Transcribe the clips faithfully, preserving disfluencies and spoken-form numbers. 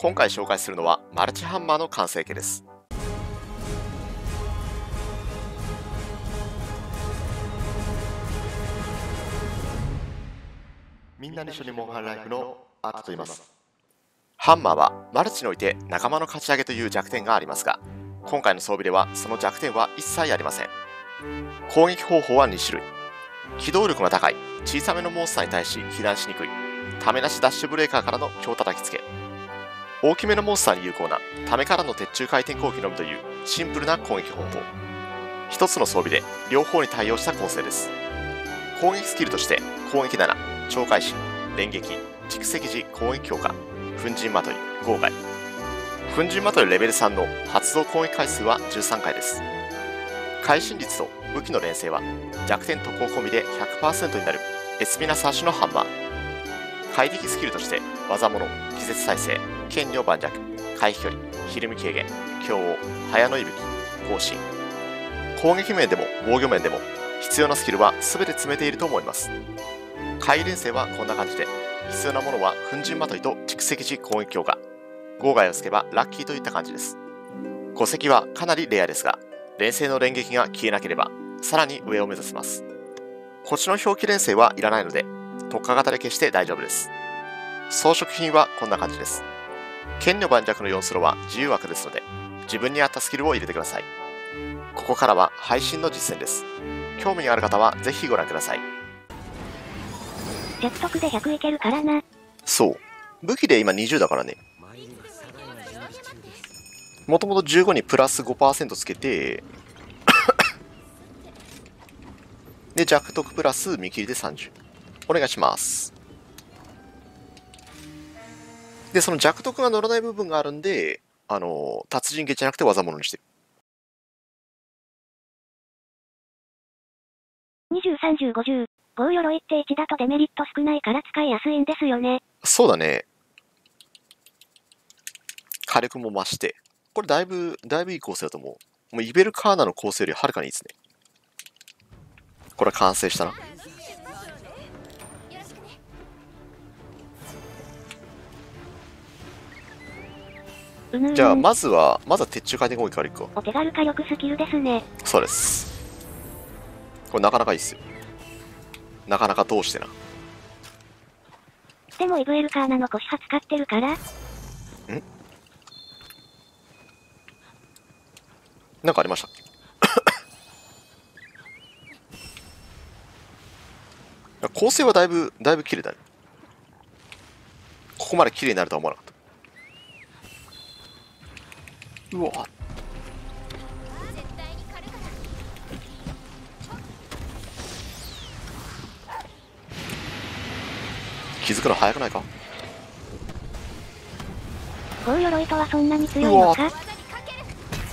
今回紹介するのはマルチハンマーの完成形です。みんなに一緒にモンハンライフのアートと言います。ハンマーはマルチにおいて仲間の勝ち上げという弱点がありますが、今回の装備ではその弱点は一切ありません。攻撃方法はにしゅるい。機動力が高い小さめのモンスターに対し避難しにくいためなしダッシュブレーカーからの強叩きつけ、大きめのモンスターに有効なためからの鉄柱回転攻撃のみというシンプルな攻撃方法。一つの装備で両方に対応した構成です。攻撃スキルとして攻撃なな、懲戒士、連撃、蓄積時攻撃強化、粉塵まとい、豪快。粉塵まといレベルさんの発動攻撃回数はじゅうさんかいです。会心率と武器の連成は弱点と攻込みで ひゃくパーセント になるエスピナサッシュのハンマー。快適スキルとして技物、気絶再生、剣女盤石、回避距離、ひるみ軽減、強王、早の息吹、更新。攻撃面でも防御面でも必要なスキルは全て詰めていると思います。回連成はこんな感じで、必要なものは粉塵まといと蓄積時攻撃強化、豪快をつけばラッキーといった感じです。五石はかなりレアですが、連成の連撃が消えなければさらに上を目指せます。こっちの表記連成はいらないので特化型で消して大丈夫です。装飾品はこんな感じです。剣の盤石のよんスロは自由枠ですので、自分に合ったスキルを入れてください。ここからは配信の実践です。興味がある方はぜひご覧ください。鉄徳でひゃくいけるからな。そう、武器で今にじゅうだからね。もともとじゅうごにプラス ごパーセント つけてで弱徳プラス見切りでさんじゅうお願いします。でその弱徳が乗らない部分があるんで、あの達人芸じゃなくて技物にしてる。にじゅう、さんじゅう、ごじゅう防鎧っていちだとデメリット少ないから使いやすいんですよね。そうだね。火力も増して。これだいぶ、だいぶいい構成だと思う。もうイベルカーナの構成よりはるかにいいですね。これは完成したな。じゃあまずは、まずは鉄柱回転攻撃からいくか。お手軽火力スキルですね。そうです。これなかなかいいっすよ。なかなか通してな。でもイブエルカーナの腰は使ってるから。んなんかありましたっけ構成はだいぶだいぶ綺麗だね。ここまで綺麗になるとは思わなかった。うわっ気づくの早くないか。ゴー鎧とはそんなに強いのか。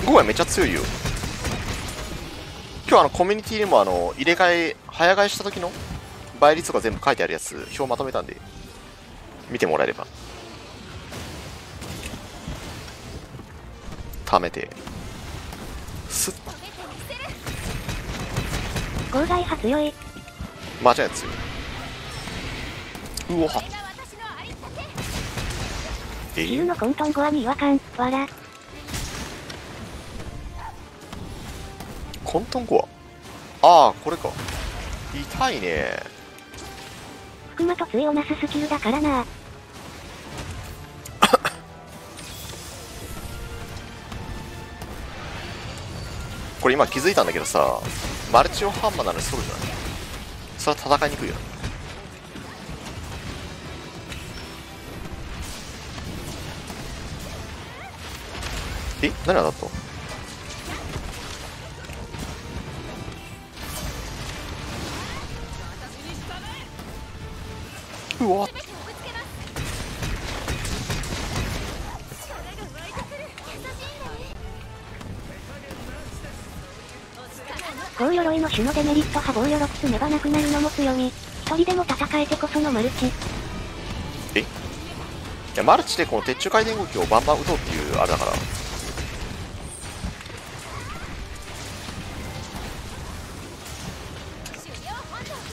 ゴーめっちゃ強いよ。今日あのコミュニティでもあの入れ替え早替えした時の倍率とか全部書いてあるやつ表まとめたんで見てもらえれば。貯めてスッ。ゴー外派強い。間違いない強い。うわえー、の混沌語はに違和感、わら。混沌語はああ、これか。痛いね。福間と杖をなすスキルだからな。これ今気づいたんだけどさ、マルチオハンマーなのにそうじゃない。それは戦いにくいよな。え、何だった？うわっ。防鎧の種のデメリットは防鎧積めばなくなるのも強み。一人でも戦えてこそのマルチ。え？いやマルチでこの鉄柱回転動きをバンバン打とうっていうあれだから。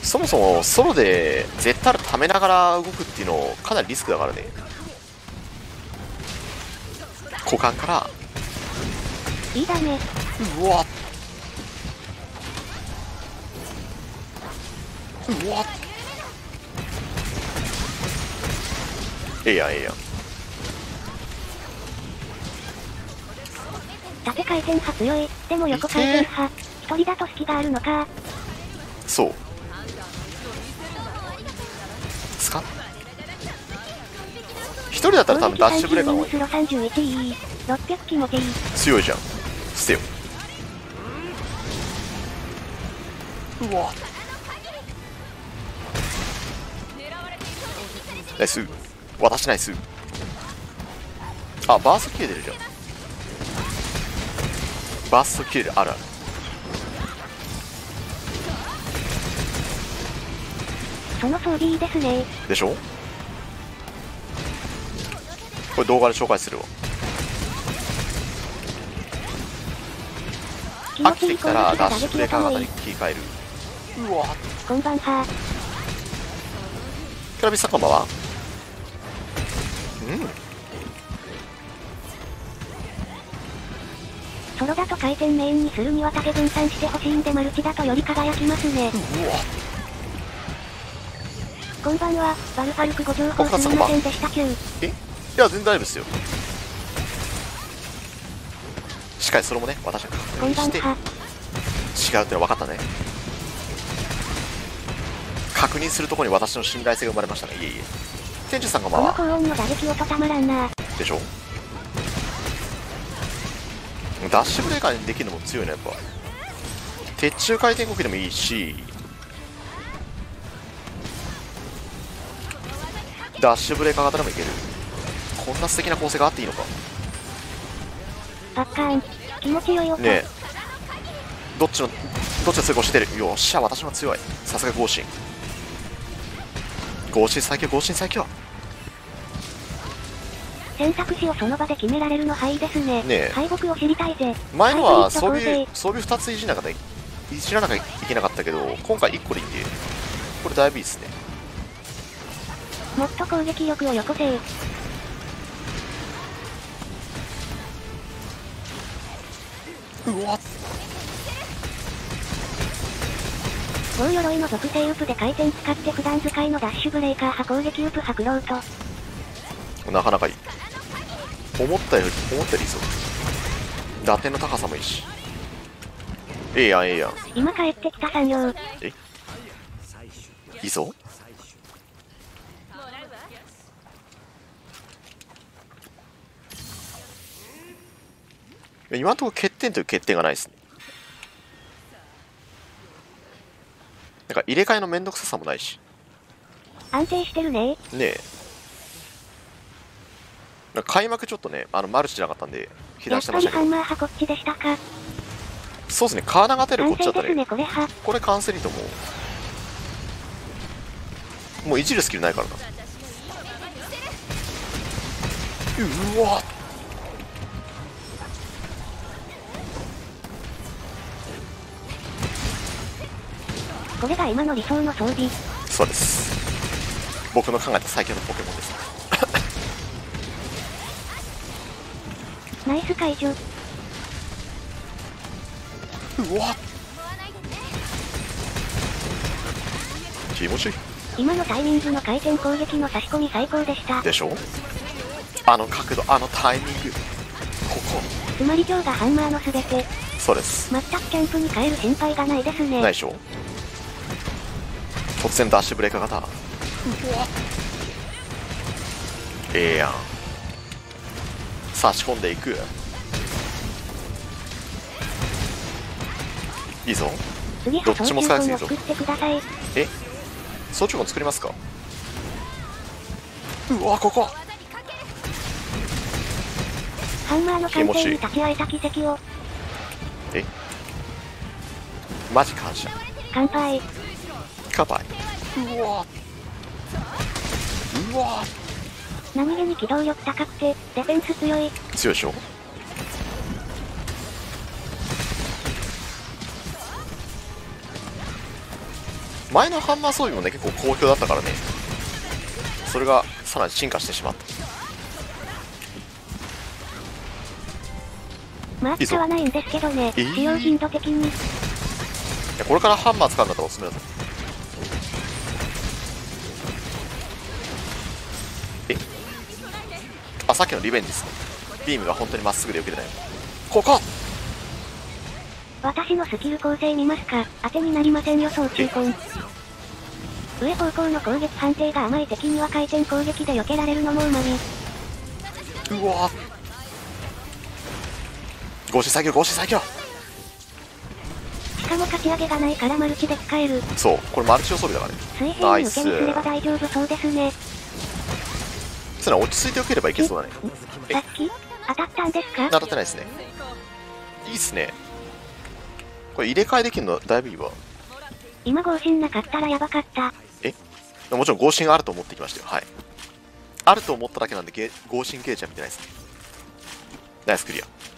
そもそもソロで絶対ためながら動くっていうのかなりリスクだからね。股間からいいだね。うわっうわっ、ええやんええやん。縦回転派強い。でも横回転派一人だと隙があるのか。そう、使っ一人だったら多分ダッシュブレーカーの方が強いじゃん。捨てよう。うわナイス、私ナイス。あバースト切れてるじゃん。バースト切れるあるある。その装備いいですね。でしょ、これ動画で紹介するわ。飽きてきたらダッシュブレーカー型に切り替える。うわこんばんは。クラビスさんこんばんは。うんソロだと回転メインにするには縦分散してほしいんでマルチだとより輝きますね。うわこんばんは。バルファルクご情報すみませんでした。きゅうえいや、全然大丈夫ですよ。しかし、それもね、私は確認して、違うってのは分かったね。確認するところに私の信頼性が生まれましたね。いえいえ。店長さんがまあ。この高音の打撃音たまらんな。でしょ？ダッシュブレーカーにできるのも強いね、やっぱ。鉄柱回転動きでもいいし、ダッシュブレーカー型でもいける。こんな素敵な構成があっていいのか。パッカーン気持ちよいよねえ。どっちのどっちの強い押してる。よっしゃ私も強い。さすがゴーシン、ゴーシン最強、ゴーシン最強。選択肢をその場で決められるのはいいですね。ねえ敗北を知りたいぜ。前のは装備装備ふたついじらなきゃいけなかったけど今回いっこでいいんでこれだいぶいいですね。もっと攻撃力をよこせ。うわっ防鎧の属性ウープで回転使って普段使いのダッシュブレーカー派攻撃ウープ派クロウトなかなかいい。思ったより思ったよりいいぞ。打点の高さもいいしええやんええやん。今帰ってきた産業えいいぞ。今のところ欠点という欠点がないですね。なんか入れ替えのめんどくささもないし安定してるね。ねえ開幕ちょっとねあのマルチじゃなかったんで被弾してましたけど。やっぱりハンマー派こっちでしたか。そうですねカーナが出るこっちだったね。これこれ完成にともうもういじるスキルないからな。うわっこれが今の理想の装備。そうです僕の考えた最強のポケモンです。ナイス解除。うわっ気持ちいい。今のタイミングの回転攻撃の差し込み最高でしたでしょ。あの角度あのタイミングここつまり今日がハンマーのすべて。そうです全くキャンプに変える心配がないですね。ないでしょ突然ダッシュブレーカー型。ええやん差し込んでいくいいぞ。どっちも使えずいいぞ。え装置コン作りますか。うわここハンマーの完成に立ち会えた奇跡をえマジ感謝乾杯乾杯。うわうわ何気に機動力高くてディフェンス強い強いでしょ。前のハンマー装備もね結構好評だったからねそれがさらに進化してしまった。まあ使わないんですけどね、えー、使用頻度的に。これからハンマー使うんだったらおすすめだぞ。え、あ、さっきのリベンジですね。ビームが本当にまっすぐでよけれない。ここ私のスキル構成見ますか。当てになりませんよ装中根。上方向の攻撃判定が甘い敵には回転攻撃で避けられるのもうまみ。うわぁゴシ最強、ゴシ最強。しかもかき上げがないからマルチで使える。そう、これマルチを装備だからね。水平に受けにすれば大丈夫そうですね。つな落ち着いてよければいけそうだね。さっき当たったんですか。当たってないですね。いいっすね。これ入れ替えできるのだいぶいいわ。今合心なかったらやばかった。え、もちろん合心あると思ってきましたよ。はい、あると思っただけなんで合心ゲージは見てないですね。ナイスクリア。